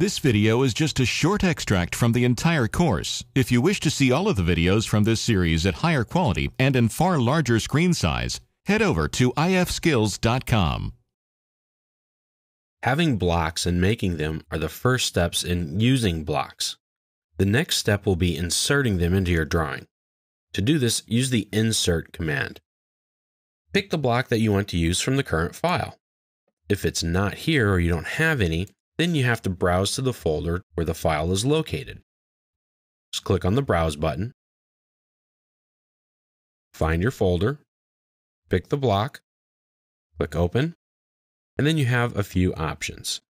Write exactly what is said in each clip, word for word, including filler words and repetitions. This video is just a short extract from the entire course. If you wish to see all of the videos from this series at higher quality and in far larger screen size, head over to if skills dot com. Having blocks and making them are the first steps in using blocks. The next step will be inserting them into your drawing. To do this, use the Insert command. Pick the block that you want to use from the current file. If it's not here or you don't have any, then you have to browse to the folder where the file is located. Just click on the Browse button, find your folder, pick the block, click Open, and then you have a few options.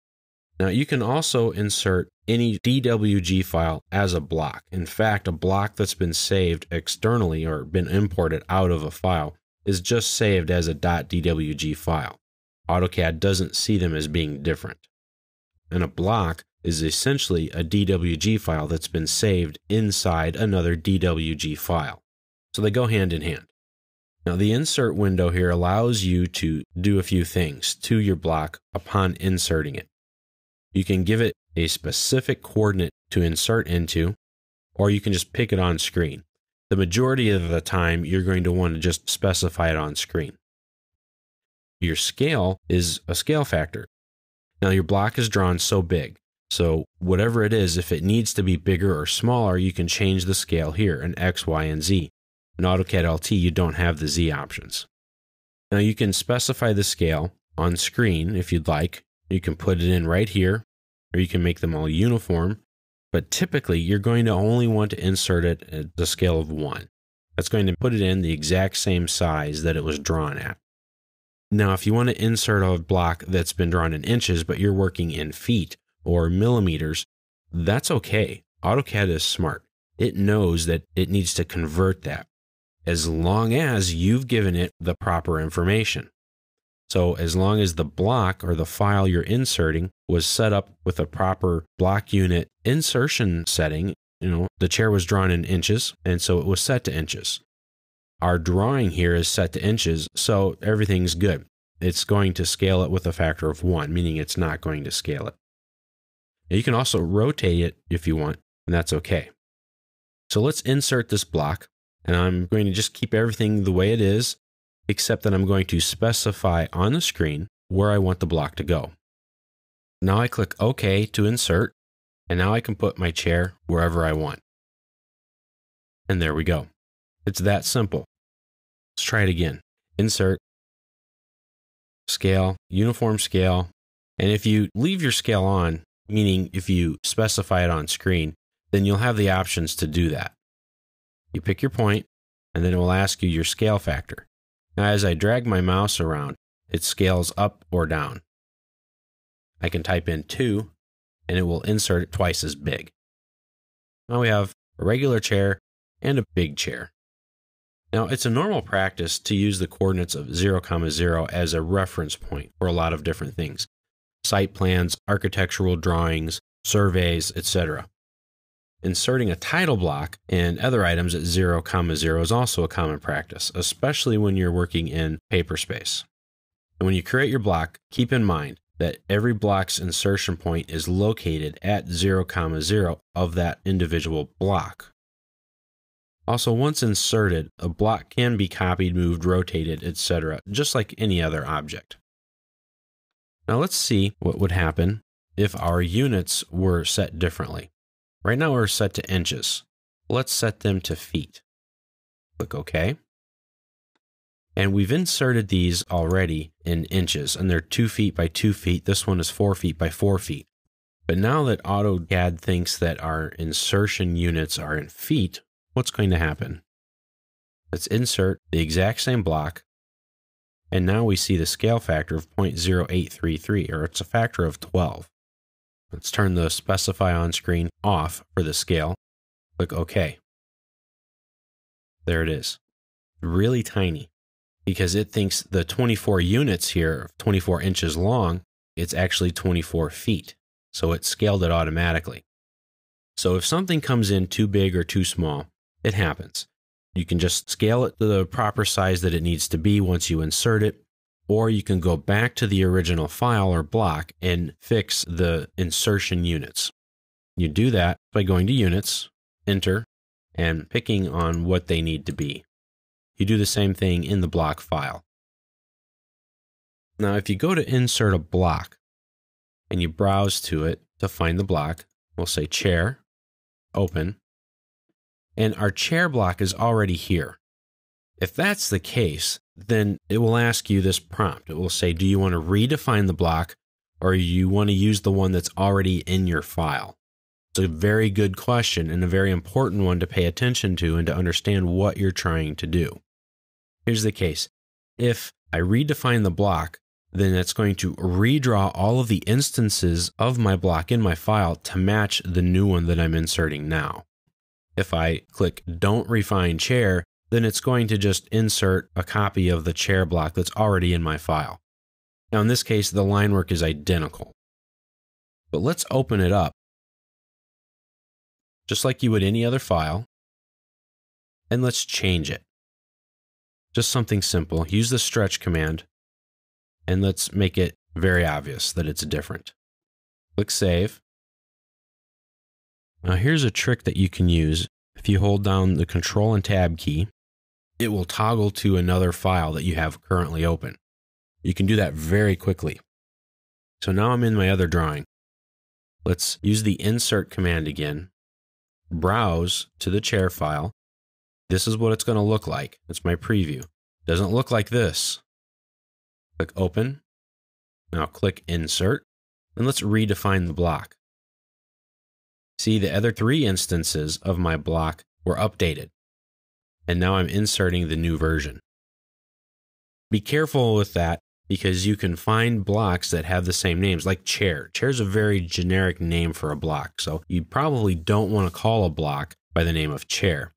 Now you can also insert any D W G file as a block. In fact, a block that's been saved externally or been imported out of a file is just saved as a .dwg file. AutoCAD doesn't see them as being different. And a block is essentially a D W G file that's been saved inside another D W G file. So they go hand in hand. Now the insert window here allows you to do a few things to your block upon inserting it. You can give it a specific coordinate to insert into, or you can just pick it on screen. The majority of the time, you're going to want to just specify it on screen. Your scale is a scale factor. Now your block is drawn so big, so whatever it is, if it needs to be bigger or smaller, you can change the scale here in X, Y, and Z. In AutoCAD L T, you don't have the Z options. Now you can specify the scale on screen if you'd like. You can put it in right here, or you can make them all uniform, but typically you're going to only want to insert it at the scale of one. That's going to put it in the exact same size that it was drawn at. Now, if you want to insert a block that's been drawn in inches, but you're working in feet or millimeters, that's okay. AutoCAD is smart. It knows that it needs to convert that as long as you've given it the proper information. So as long as the block or the file you're inserting was set up with a proper block unit insertion setting, you know, the chair was drawn in inches, and so it was set to inches. Our drawing here is set to inches, so everything's good. It's going to scale it with a factor of one, meaning it's not going to scale it. Now you can also rotate it if you want, and that's okay. So let's insert this block, and I'm going to just keep everything the way it is, except that I'm going to specify on the screen where I want the block to go. Now I click OK to insert, and now I can put my chair wherever I want. And there we go. It's that simple. Let's try it again. Insert, scale, uniform scale, and if you leave your scale on, meaning if you specify it on screen, then you'll have the options to do that. You pick your point, and then it will ask you your scale factor. Now, as I drag my mouse around, it scales up or down. I can type in two, and it will insert it twice as big. Now we have a regular chair and a big chair. Now, it's a normal practice to use the coordinates of zero comma zero as a reference point for a lot of different things. Site plans, architectural drawings, surveys, et cetera. Inserting a title block and other items at zero comma zero is also a common practice, especially when you're working in paper space. And when you create your block, keep in mind that every block's insertion point is located at zero comma zero of that individual block. Also, once inserted, a block can be copied, moved, rotated, et cetera, just like any other object. Now let's see what would happen if our units were set differently. Right now we're set to inches. Let's set them to feet. Click OK. And we've inserted these already in inches, and they're two feet by two feet. This one is four feet by four feet. But now that AutoCAD thinks that our insertion units are in feet, what's going to happen? Let's insert the exact same block, and now we see the scale factor of zero point zero eight three three, or it's a factor of twelve. Let's turn the specify on screen off for the scale. Click OK. There it is. Really tiny, because it thinks the twenty-four units here, twenty-four inches long, it's actually twenty-four feet. So it scaled it automatically. So if something comes in too big or too small, it happens. You can just scale it to the proper size that it needs to be once you insert it. or you can go back to the original file or block and fix the insertion units. You do that by going to Units, Enter, and picking on what they need to be. You do the same thing in the block file. Now, if you go to Insert a Block and you browse to it to find the block, we'll say Chair, Open, and our chair block is already here. If that's the case, then it will ask you this prompt. It will say, do you want to redefine the block, or you want to use the one that's already in your file? It's a very good question and a very important one to pay attention to and to understand what you're trying to do. Here's the case. If I redefine the block, then it's going to redraw all of the instances of my block in my file to match the new one that I'm inserting now. If I click Don't Refine Chair, then it's going to just insert a copy of the chair block that's already in my file. Now in this case, the line work is identical. But let's open it up, just like you would any other file, and let's change it. Just something simple. Use the stretch command, and let's make it very obvious that it's different. Click Save. Now here's a trick that you can use. If you hold down the Control and Tab key, it will toggle to another file that you have currently open. You can do that very quickly. So now I'm in my other drawing. Let's use the Insert command again. Browse to the chair file. This is what it's going to look like. It's my preview. Doesn't look like this. Click Open. Now click Insert. And let's redefine the block. See, the other three instances of my block were updated, and now I'm inserting the new version. Be careful with that, because you can find blocks that have the same names, like chair. Chair is a very generic name for a block, so you probably don't want to call a block by the name of chair.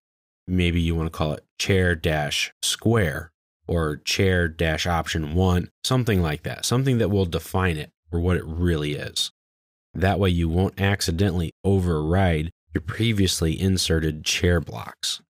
Maybe you want to call it chair-square or chair-option one, something like that, something that will define it for what it really is. That way you won't accidentally override your previously inserted chair blocks.